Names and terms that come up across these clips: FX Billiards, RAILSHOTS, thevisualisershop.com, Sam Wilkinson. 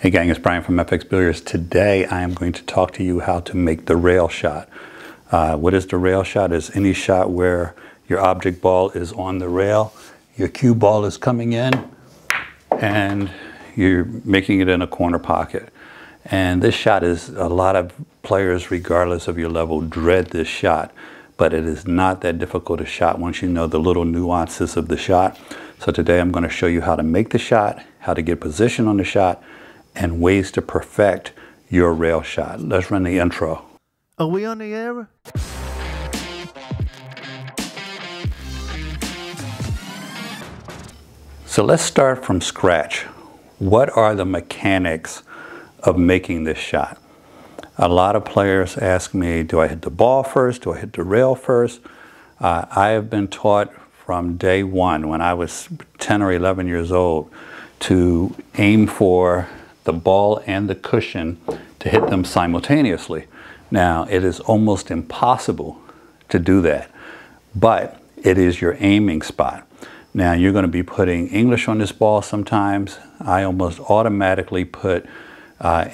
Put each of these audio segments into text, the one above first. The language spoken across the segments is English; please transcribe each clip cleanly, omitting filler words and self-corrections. Hey gang, it's Brian from FX Billiards. Today I am going to talk to you how to make the rail shot. What is the rail shot? It's any shot where your object ball is on the rail, your cue ball is coming in, and you're making it in a corner pocket. And this shot is, a lot of players, regardless of your level, dread this shot, but it is not that difficult a shot once you know the little nuances of the shot. So today I'm going to show you how to make the shot, how to get position on the shot, and ways to perfect your rail shot. Let's run the intro. Are we on the air? So let's start from scratch. What are the mechanics of making this shot? A lot of players ask me, do I hit the ball first? Do I hit the rail first? I have been taught from day one, when I was 10 or 11 years old, to aim for the ball and the cushion, to hit them simultaneously. Now, it is almost impossible to do that, but it is your aiming spot. Now, you're going to be putting English on this ball sometimes. I almost automatically put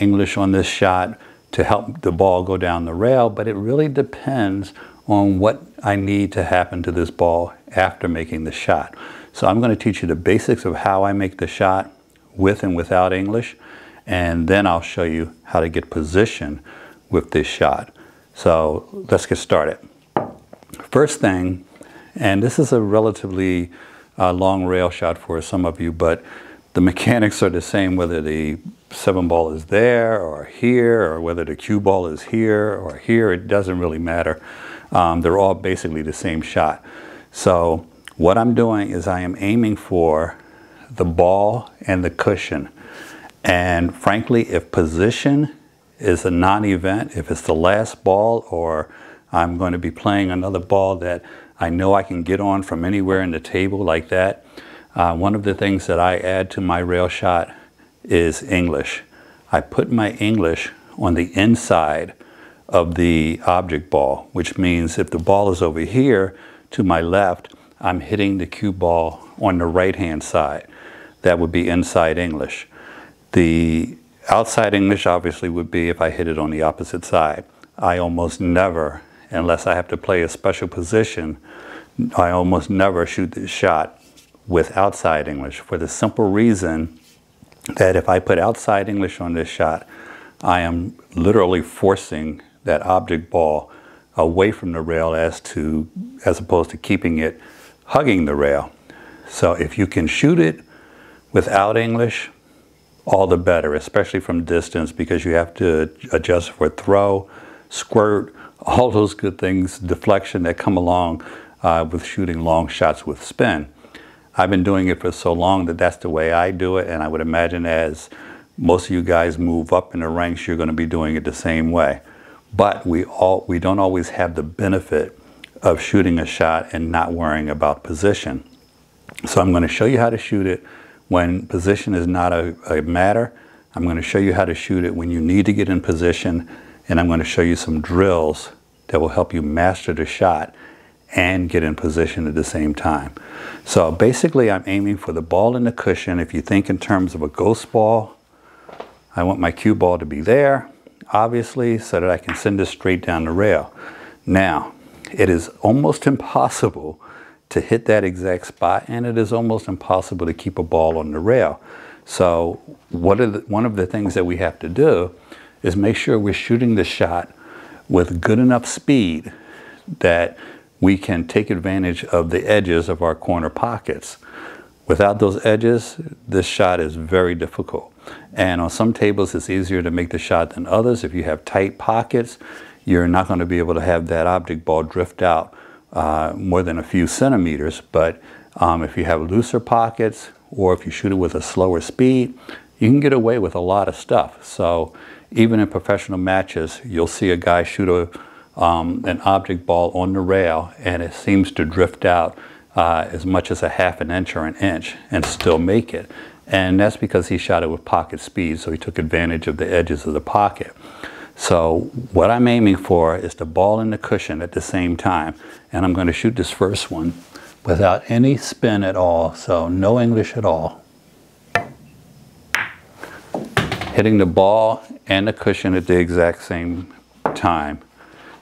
English on this shot to help the ball go down the rail, but it really depends on what I need to happen to this ball after making the shot. So I'm going to teach you the basics of how I make the shot with and without English, and then I'll show you how to get position with this shot. So let's get started. First thing, and this is a relatively long rail shot for some of you, but the mechanics are the same whether the 7 ball is there or here, or whether the cue ball is here or here, it doesn't really matter. They're all basically the same shot. So what I'm doing is I am aiming for the ball and the cushion. And frankly, if position is a non-event, if it's the last ball or I'm going to be playing another ball that I know I can get on from anywhere in the table like that, one of the things that I add to my rail shot is English. I put my English on the inside of the object ball, which means if the ball is over here to my left, I'm hitting the cue ball on the right-hand side. That would be inside English. The outside English obviously would be if I hit it on the opposite side. I almost never, unless I have to play a special position, I almost never shoot this shot with outside English, for the simple reason that if I put outside English on this shot, I am literally forcing that object ball away from the rail as opposed to keeping it hugging the rail. So if you can shoot it without English, all the better, especially from distance, because you have to adjust for throw, squirt, all those good things, deflection that come along with shooting long shots with spin. I've been doing it for so long that that's the way I do it, and I would imagine as most of you guys move up in the ranks, you're going to be doing it the same way. But we don't always have the benefit of shooting a shot and not worrying about position. So I'm going to show you how to shoot it when position is not a matter. I'm going to show you how to shoot it when you need to get in position, and I'm going to show you some drills that will help you master the shot and get in position at the same time. So basically I'm aiming for the ball and the cushion. If you think in terms of a ghost ball, I want my cue ball to be there, obviously, so that I can send this straight down the rail. Now, it is almost impossible to hit that exact spot, and it is almost impossible to keep a ball on the rail. So one of the things that we have to do is make sure we're shooting the shot with good enough speed that we can take advantage of the edges of our corner pockets. Without those edges, this shot is very difficult. And on some tables, it's easier to make the shot than others. If you have tight pockets, you're not going to be able to have that object ball drift out more than a few centimeters. But if you have looser pockets, or if you shoot it with a slower speed, you can get away with a lot of stuff. So even in professional matches, you'll see a guy shoot an object ball on the rail, and it seems to drift out as much as a half an inch or an inch and still make it. And that's because he shot it with pocket speed, so he took advantage of the edges of the pocket. So what I'm aiming for is the ball and the cushion at the same time, and I'm going to shoot this first one without any spin at all, so no English at all. hitting the ball and the cushion at the exact same time.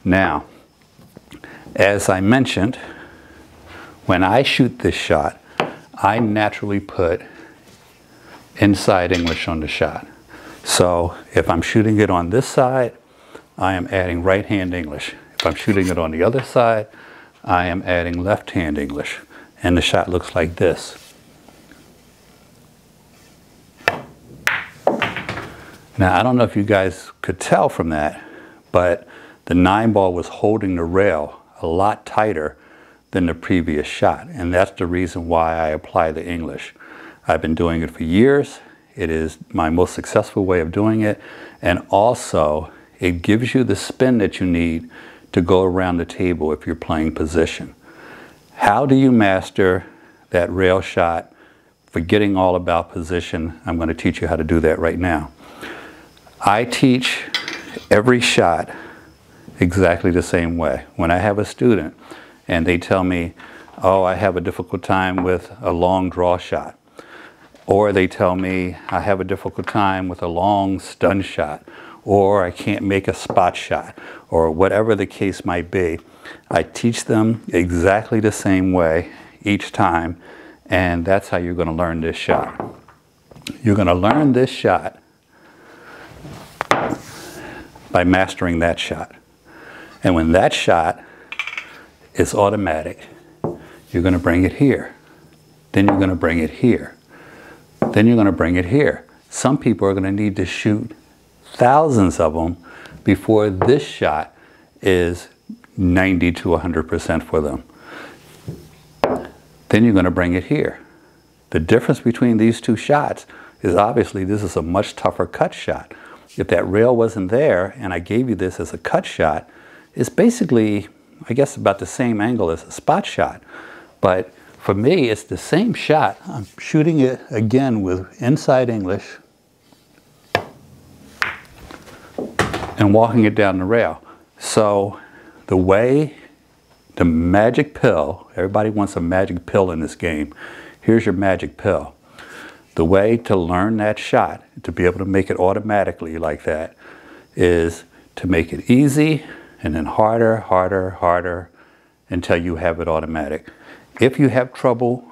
Now, as I mentioned, when I shoot this shot, I naturally put inside English on the shot. So if I'm shooting it on this side, I am adding right hand English. If I'm shooting it on the other side, I am adding left hand English. And the shot looks like this. Now, I don't know if you guys could tell from that, but the 9-ball was holding the rail a lot tighter than the previous shot. And that's the reason why I apply the English. I've been doing it for years. It is my most successful way of doing it. And also, it gives you the spin that you need to go around the table if you're playing position. How do you master that rail shot, forgetting all about position? I'm going to teach you how to do that right now. I teach every shot exactly the same way. When I have a student and they tell me, oh, I have a difficult time with a long draw shot, or they tell me I have a difficult time with a long stun shot, or I can't make a spot shot, or whatever the case might be, I teach them exactly the same way each time, and that's how you're going to learn this shot. You're going to learn this shot by mastering that shot. And when that shot is automatic, you're going to bring it here. Then you're going to bring it here. Then you're going to bring it here. Some people are going to need to shoot thousands of them before this shot is 90 to 100% for them. Then you're going to bring it here. The difference between these two shots is obviously this is a much tougher cut shot. If that rail wasn't there and I gave you this as a cut shot, it's basically, I guess, about the same angle as a spot shot. But for me, it's the same shot. I'm shooting it again with inside English and walking it down the rail. So the way, the magic pill, everybody wants a magic pill in this game. Here's your magic pill. The way to learn that shot, to be able to make it automatically like that, is to make it easy and then harder, harder, harder until you have it automatic. If you have trouble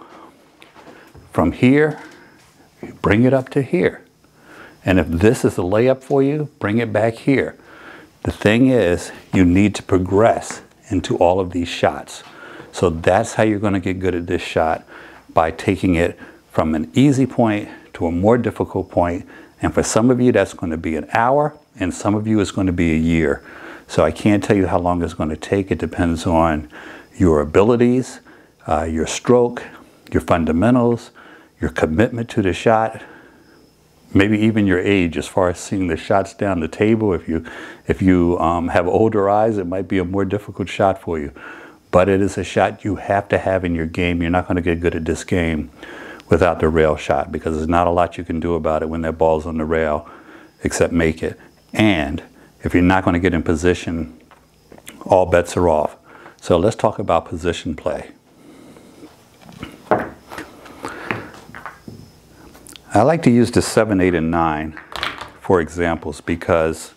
from here, you bring it up to here. And if this is a layup for you, bring it back here. The thing is, you need to progress into all of these shots. So that's how you're going to get good at this shot, by taking it from an easy point to a more difficult point. And for some of you, that's going to be an hour, and some of you, it's going to be a year. So I can't tell you how long it's going to take. It depends on your abilities, your stroke, your fundamentals, your commitment to the shot, maybe even your age as far as seeing the shots down the table. If you have older eyes, it might be a more difficult shot for you. But it is a shot you have to have in your game. You're not going to get good at this game without the rail shot, because there's not a lot you can do about it when that ball's on the rail except make it. And if you're not going to get in position, all bets are off. So let's talk about position play. I like to use the 7, 8, and 9 for examples, because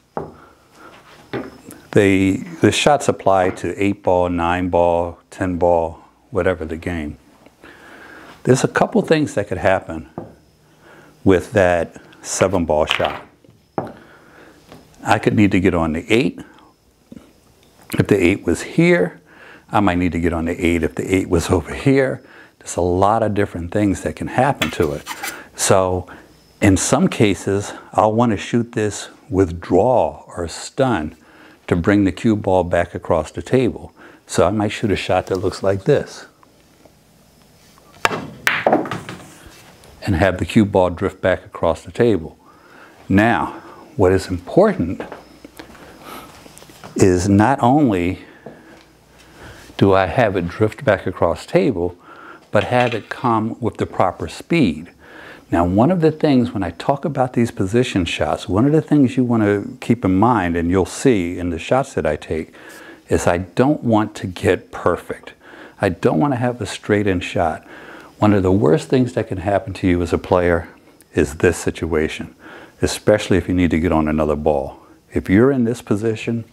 the shots apply to 8-ball, 9-ball, 10-ball, whatever the game. There's a couple things that could happen with that 7-ball shot. I could need to get on the 8. If the 8 was here, I might need to get on the 8 if the 8 was over here. There's a lot of different things that can happen to it. So in some cases, I'll want to shoot this withdraw or stun to bring the cue ball back across the table. So I might shoot a shot that looks like this and have the cue ball drift back across the table. Now, what is important is not only do I have it drift back across table, but have it come with the proper speed. Now, one of the things when I talk about these position shots, one of the things you want to keep in mind, and you'll see in the shots that I take, is I don't want to get perfect. I don't want to have a straight-in shot. One of the worst things that can happen to you as a player is this situation. especially if you need to get on another ball. If you're in this position,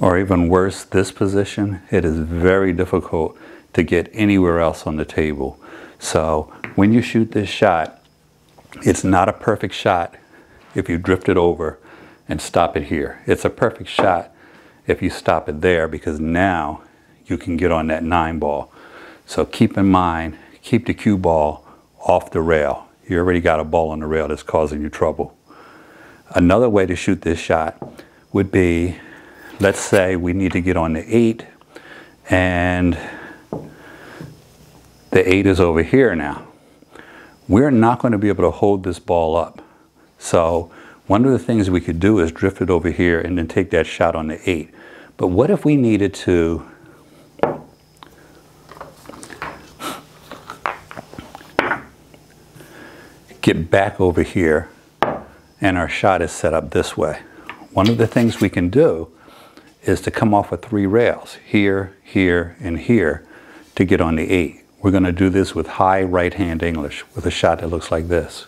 or even worse, this position, it is very difficult to get anywhere else on the table. So when you shoot this shot, it's not a perfect shot if you drift it over and stop it here. It's a perfect shot if you stop it there, because now you can get on that 9 ball. So keep in mind, keep the cue ball off the rail. You already got a ball on the rail that's causing you trouble. Another way to shoot this shot would be, let's say we need to get on the 8, and the 8 is over here now. We're not going to be able to hold this ball up. So one of the things we could do is drift it over here and then take that shot on the 8. But what if we needed to get back over here and our shot is set up this way? One of the things we can do is to come off of 3 rails, here, here, and here, to get on the 8. We're going to do this with high right-hand English, with a shot that looks like this.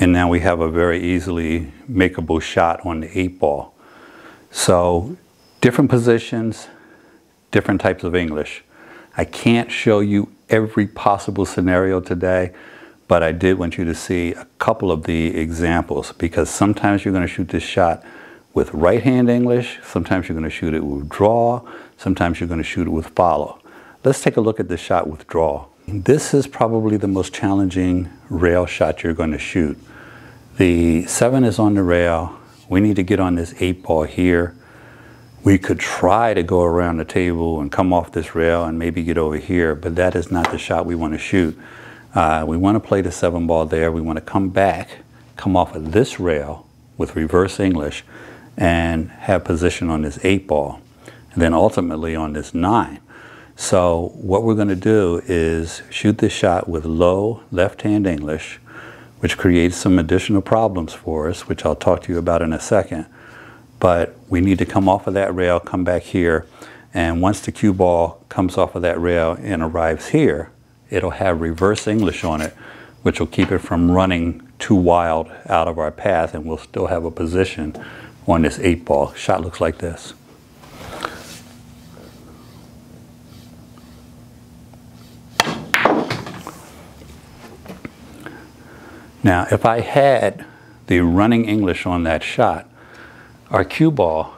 And now we have a very easily makeable shot on the 8 ball. So different positions, different types of English. I can't show you every possible scenario today, but I did want you to see a couple of the examples, because sometimes you're going to shoot this shot with right hand English, sometimes you're going to shoot it with draw, sometimes you're going to shoot it with follow. Let's take a look at the shot with draw. This is probably the most challenging rail shot you're going to shoot. The 7 is on the rail. We need to get on this 8 ball here. We could try to go around the table and come off this rail and maybe get over here, but that is not the shot we want to shoot. We want to play the 7 ball there. We want to come back, come off of this rail with reverse English, and have position on this 8 ball, and then ultimately on this 9. So what we're going to do is shoot this shot with low left-hand English, which creates some additional problems for us, which I'll talk to you about in a second. But we need to come off of that rail, come back here, and once the cue ball comes off of that rail and arrives here, it'll have reverse English on it, which will keep it from running too wild out of our path, and we'll still have a position on this 8 ball. Shot looks like this. Now, if I had the running English on that shot, our cue ball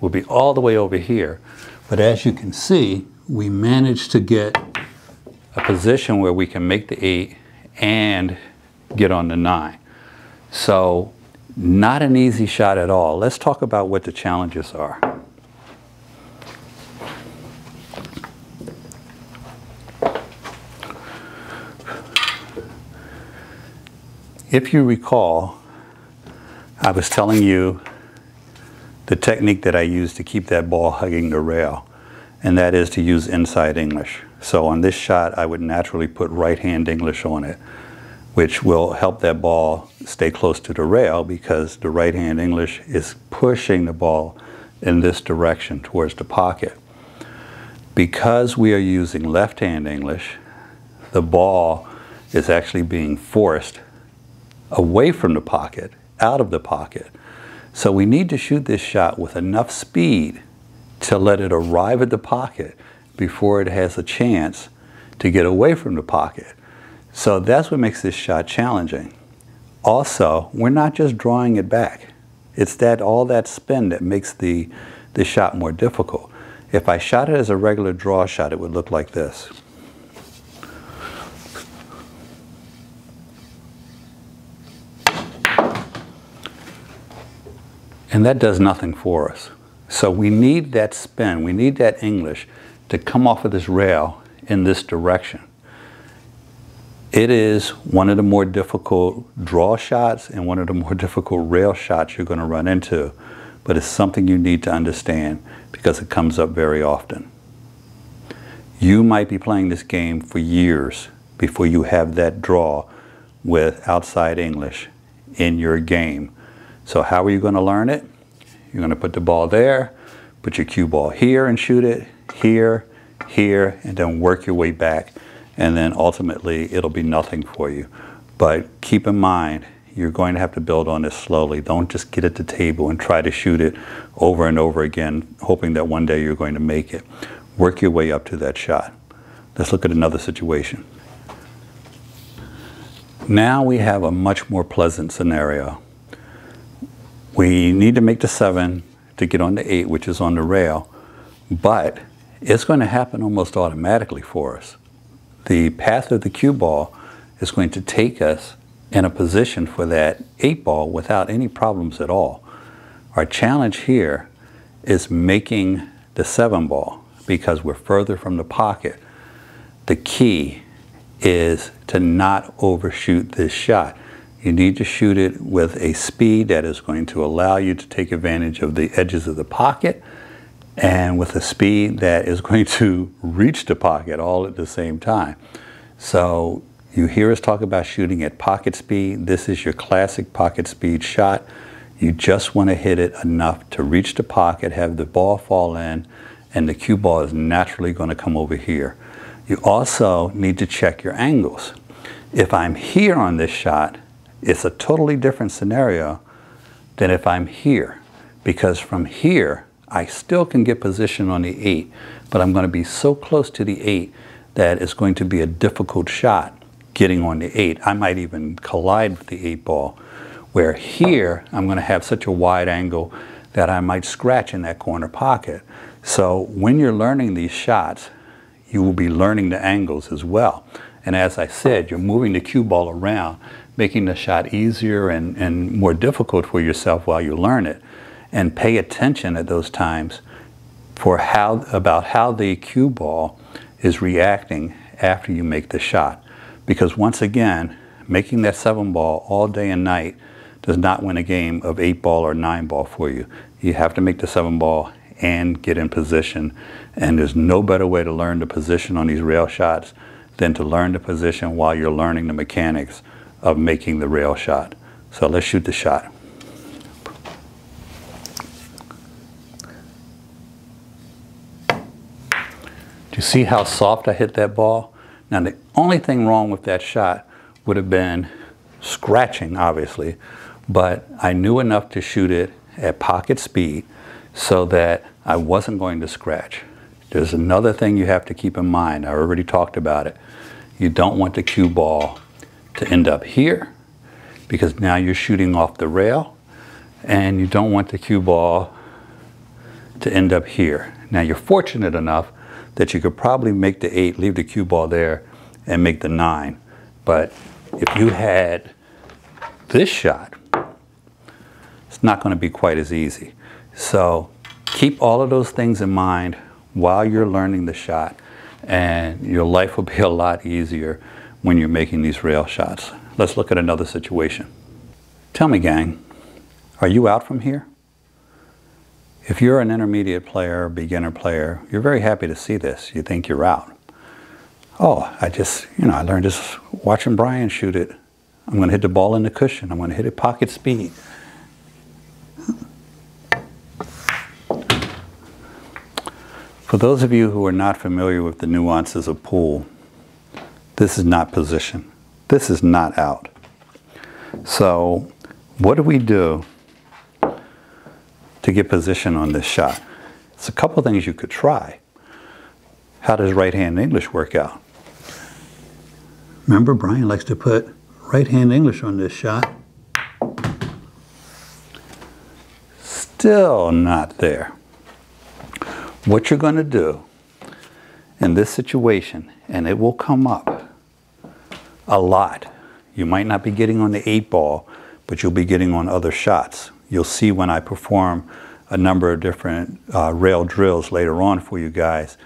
will be all the way over here. But as you can see, we managed to get a position where we can make the 8 and get on the 9. So not an easy shot at all. Let's talk about what the challenges are. If you recall, I was telling you the technique that I used to keep that ball hugging the rail, and that is to use inside English. So on this shot, I would naturally put right-hand English on it, which will help that ball stay close to the rail, because the right-hand English is pushing the ball in this direction towards the pocket. Because we are using left-hand English, the ball is actually being forced away from the pocket, out of the pocket. So we need to shoot this shot with enough speed to let it arrive at the pocket before it has a chance to get away from the pocket. So that's what makes this shot challenging. Also, we're not just drawing it back. It's that all that spin that makes the shot more difficult. If I shot it as a regular draw shot, it would look like this. And that does nothing for us. So we need that spin, we need that English to come off of this rail in this direction. It is one of the more difficult draw shots and one of the more difficult rail shots you're going to run into, but it's something you need to understand because it comes up very often. You might be playing this game for years before you have that draw with outside English in your game. So how are you going to learn it? You're going to put the ball there, put your cue ball here and shoot it, here, here, and then work your way back, and then ultimately it'll be nothing for you. But keep in mind, you're going to have to build on this slowly. Don't just get at the table and try to shoot it over and over again, hoping that one day you're going to make it. Work your way up to that shot. Let's look at another situation. Now we have a much more pleasant scenario. We need to make the 7 to get on the 8, which is on the rail, but it's going to happen almost automatically for us. The path of the cue ball is going to take us in a position for that 8 ball without any problems at all. Our challenge here is making the 7 ball because we're further from the pocket. The key is to not overshoot this shot. You need to shoot it with a speed that is going to allow you to take advantage of the edges of the pocket, and with a speed that is going to reach the pocket all at the same time. So you hear us talk about shooting at pocket speed. This is your classic pocket speed shot. You just want to hit it enough to reach the pocket, have the ball fall in, and the cue ball is naturally going to come over here. You also need to check your angles. If I'm here on this shot, it's a totally different scenario than if I'm here, because from here, I still can get position on the 8, but I'm going to be so close to the 8 that it's going to be a difficult shot getting on the 8. I might even collide with the 8 ball, where here I'm going to have such a wide angle that I might scratch in that corner pocket. So when you're learning these shots, you will be learning the angles as well. And as I said, you're moving the cue ball around, making the shot easier and more difficult for yourself while you learn it. And pay attention at those times for how the cue ball is reacting after you make the shot. Because once again, making that 7 ball all day and night does not win a game of 8 ball or 9 ball for you. You have to make the 7 ball and get in position. And there's no better way to learn the position on these rail shots than to learn the position while you're learning the mechanics of making the rail shot. So let's shoot the shot. Do you see how soft I hit that ball? Now the only thing wrong with that shot would have been scratching, obviously, but I knew enough to shoot it at pocket speed so that I wasn't going to scratch. There's another thing you have to keep in mind. I already talked about it. You don't want the cue ball to end up here, because now you're shooting off the rail, and you don't want the cue ball to end up here. Now you're fortunate enough that you could probably make the 8, leave the cue ball there, and make the 9. But if you had this shot, it's not going to be quite as easy. So keep all of those things in mind while you're learning the shot, and your life will be a lot easier when you're making these rail shots. Let's look at another situation. Tell me, gang, are you out from here? If you're an intermediate player, beginner player, you're very happy to see this. You think you're out. Oh, I just, you know, I learned this watching Brian shoot it. I'm going to hit the ball in the cushion. I'm going to hit it pocket speed. For those of you who are not familiar with the nuances of pool, this is not position. This is not out. So what do we do to get position on this shot? It's a couple things you could try. How does right-hand English work out? Remember, Brian likes to put right-hand English on this shot. Still not there. What you're going to do in this situation, and it will come up a lot. You might not be getting on the 8 ball, but you'll be getting on other shots. You'll see when I perform a number of different rail drills later on for you guys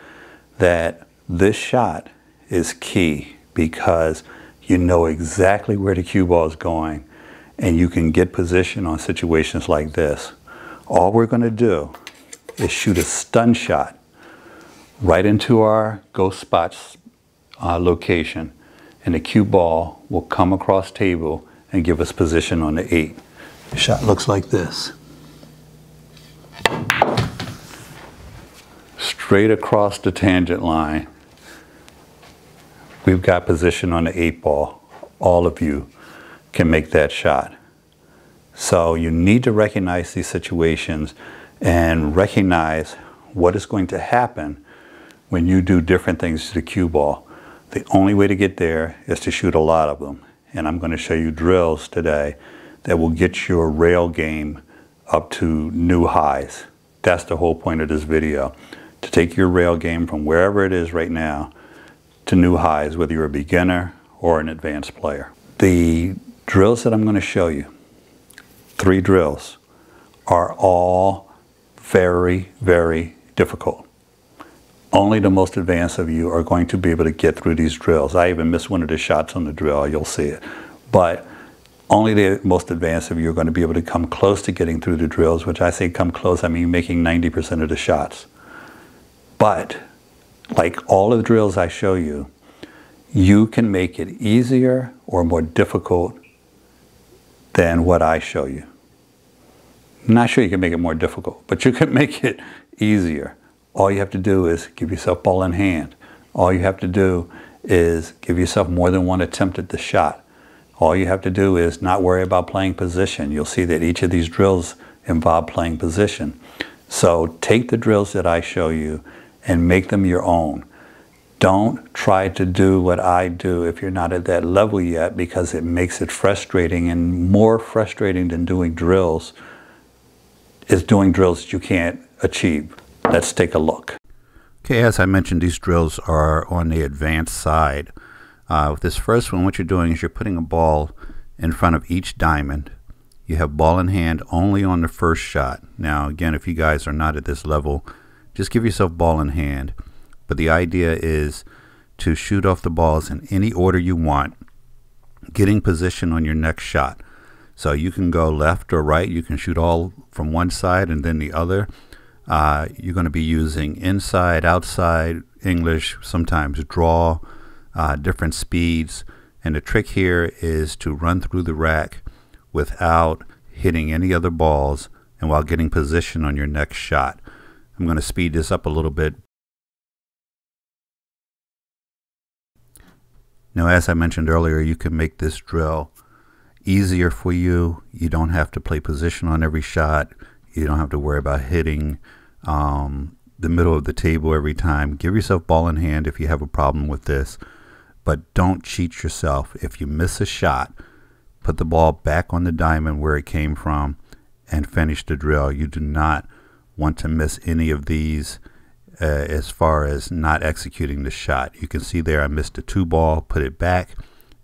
that this shot is key, because you know exactly where the cue ball is going and you can get position on situations like this. All we're going to do is shoot a stun shot right into our go spots location, and the cue ball will come across table and give us position on the 8. The shot looks like this. straight across the tangent line, we've got position on the 8 ball. All of you can make that shot. So you need to recognize these situations and recognize what is going to happen when you do different things to the cue ball. The only way to get there is to shoot a lot of them. And I'm going to show you drills today that will get your rail game up to new highs. That's the whole point of this video, to take your rail game from wherever it is right now to new highs, whether you're a beginner or an advanced player. The drills that I'm going to show you, 3 drills, are all very, very difficult. Only the most advanced of you are going to be able to get through these drills. I even missed one of the shots on the drill, you'll see it. But only the most advanced of you are going to be able to come close to getting through the drills, which I say come close, I mean making 90% of the shots. But like all of the drills I show you, you can make it easier or more difficult than what I show you. I'm not sure you can make it more difficult, but you can make it easier. All you have to do is give yourself ball in hand. All you have to do is give yourself more than one attempt at the shot. All you have to do is not worry about playing position. You'll see that each of these drills involve playing position. So take the drills that I show you and make them your own. Don't try to do what I do if you're not at that level yet, because it makes it frustrating, and more frustrating than doing drills is doing drills that you can't achieve. Let's take a look. Okay, as I mentioned, these drills are on the advanced side. With this first one, what you're doing is you're putting a ball in front of each diamond. You have ball in hand only on the first shot. Now, again, if you guys are not at this level, just give yourself ball in hand. But the idea is to shoot off the balls in any order you want, getting position on your next shot. So you can go left or right. You can shoot all from one side and then the other. You're going to be using inside, outside, English, sometimes draw, different speeds. And the trick here is to run through the rack without hitting any other balls and while getting position on your next shot. I'm going to speed this up a little bit. Now, as I mentioned earlier, you can make this drill easier for you. You don't have to play position on every shot. You don't have to worry about hitting the middle of the table every time. Give yourself ball in hand if you have a problem with this, but don't cheat yourself. If you miss a shot, put the ball back on the diamond where it came from and finish the drill. You do not want to miss any of these as far as not executing the shot. You can see there I missed the 2 ball, put it back,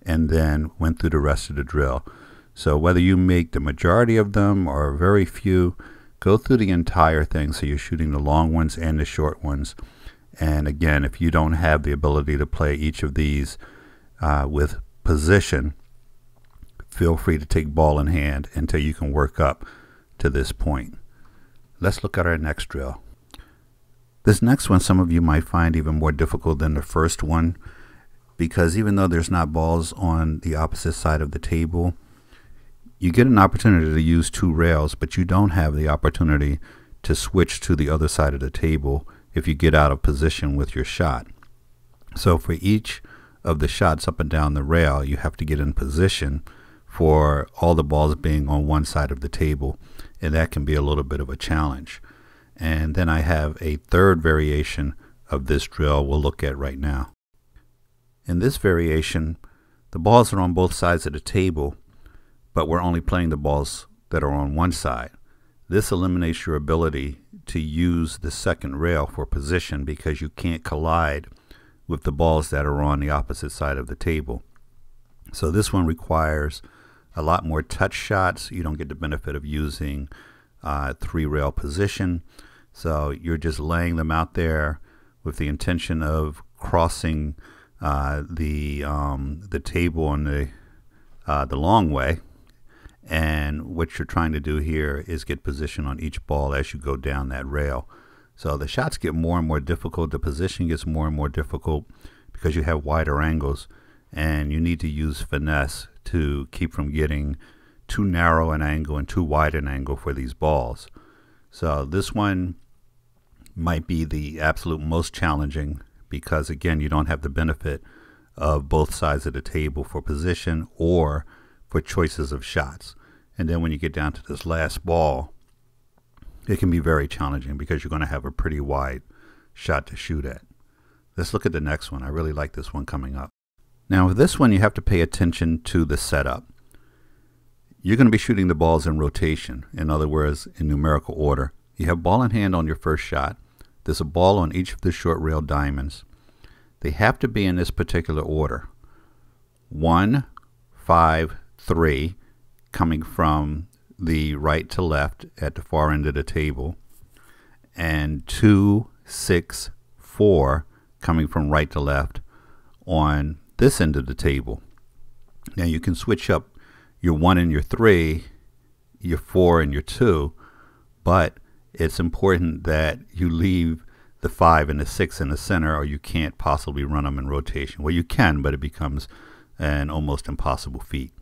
and then went through the rest of the drill. So whether you make the majority of them or very few, go through the entire thing so you're shooting the long ones and the short ones. And again, if you don't have the ability to play each of these with position, feel free to take ball in hand until you can work up to this point. Let's look at our next drill. This next one some of you might find even more difficult than the first one, because even though there's not balls on the opposite side of the table, you get an opportunity to use 2 rails, but you don't have the opportunity to switch to the other side of the table if you get out of position with your shot. So for each of the shots up and down the rail, you have to get in position for all the balls being on one side of the table, and that can be a little bit of a challenge. And then I have a 3rd variation of this drill we'll look at right now. In this variation, the balls are on both sides of the table, but we're only playing the balls that are on one side. This eliminates your ability to use the 2nd rail for position, because you can't collide with the balls that are on the opposite side of the table. So this one requires a lot more touch shots. You don't get the benefit of using 3 rail position. So you're just laying them out there with the intention of crossing the table on the long way. And what you're trying to do here is get position on each ball as you go down that rail. So the shots get more and more difficult, the position gets more and more difficult, because you have wider angles and you need to use finesse to keep from getting too narrow an angle and too wide an angle for these balls. So this one might be the absolute most challenging, because again, you don't have the benefit of both sides of the table for position or for choices of shots. And then when you get down to this last ball, it can be very challenging because you're going to have a pretty wide shot to shoot at. Let's look at the next one. I really like this one coming up. Now with this one, you have to pay attention to the setup. You're going to be shooting the balls in rotation, in other words, in numerical order. You have ball in hand on your first shot. There's a ball on each of the short rail diamonds. They have to be in this particular order. 1, 5, 3, coming from the right to left at the far end of the table, and 2, 6, 4 coming from right to left on this end of the table. Now you can switch up your 1 and your 3, your 4 and your 2, but it's important that you leave the 5 and the 6 in the center, or you can't possibly run them in rotation. Well, you can, but it becomes an almost impossible feat.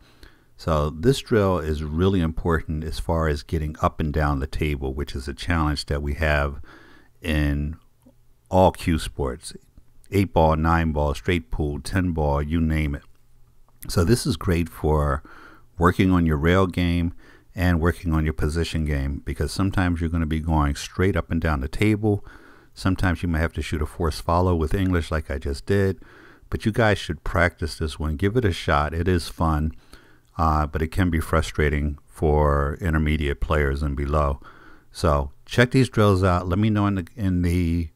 So this drill is really important as far as getting up and down the table, which is a challenge that we have in all cue sports. 8-ball, 9-ball, straight pool, 10-ball, you name it. So this is great for working on your rail game and working on your position game, because sometimes you're going to be going straight up and down the table. Sometimes you may have to shoot a forced follow with English like I just did, but you guys should practice this one. Give it a shot. It is fun, but it can be frustrating for intermediate players and below. So check these drills out. Let me know in the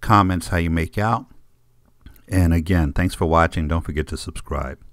comments how you make out. And again, thanks for watching. Don't forget to subscribe.